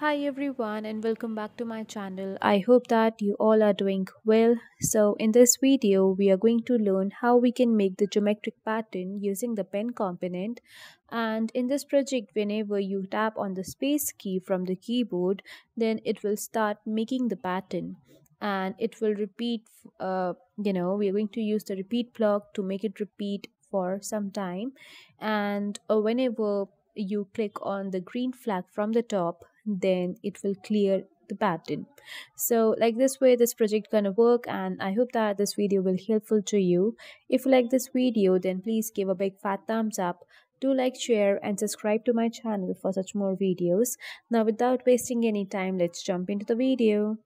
Hi everyone, and welcome back to my channel. I hope that you all are doing well. So in this video we are going to learn how we can make the geometric pattern using the pen component. And in this project, whenever you tap on the space key from the keyboard, then it will start making the pattern, and it will repeat. We are going to use the repeat block to make it repeat for some time. And whenever you click on the green flag from the top, then it will clear the pattern. So like this way this project gonna work, and I hope that this video will helpful to you. If you like this video, then please give a big fat thumbs up. Do like, share and subscribe to my channel for such more videos. Now without wasting any time, let's jump into the video.